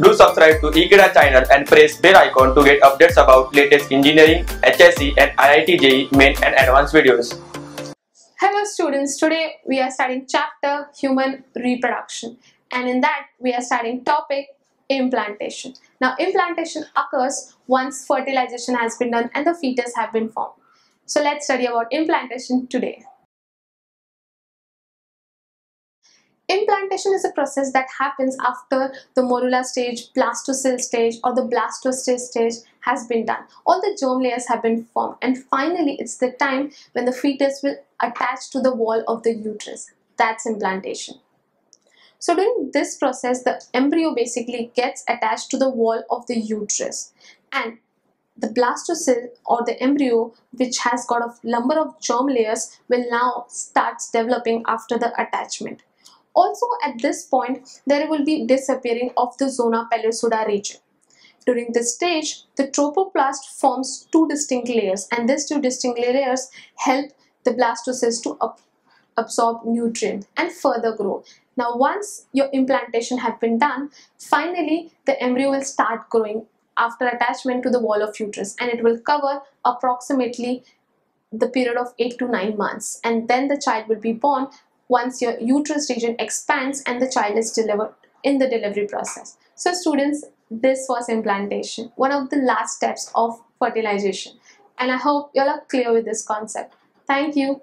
Do subscribe to Ekeeda channel and press bell icon to get updates about latest engineering, HSE and IITJE main and advanced videos. Hello students, today we are studying chapter Human Reproduction, and in that we are studying topic implantation. Now implantation occurs once fertilization has been done and the fetus have been formed. So let's study about implantation today. Implantation is a process that happens after the morula stage, blastocyst stage or the blastocyst stage has been done. All the germ layers have been formed and finally it's the time when the fetus will attach to the wall of the uterus. That's implantation. So during this process, the embryo basically gets attached to the wall of the uterus, and the blastocyst or the embryo, which has got a number of germ layers, will now start developing after the attachment. Also at this point, there will be disappearing of the zona pellucida region. During this stage, the trophoblast forms two distinct layers, and these two distinct layers help the blastocyst to absorb nutrients and further grow. Now once your implantation has been done, finally the embryo will start growing after attachment to the wall of uterus, and it will cover approximately the period of 8 to 9 months, and then the child will be born once your uterus region expands and the child is delivered in the delivery process. So students, this was implantation, one of the last steps of fertilization, and I hope you all are clear with this concept. Thank you.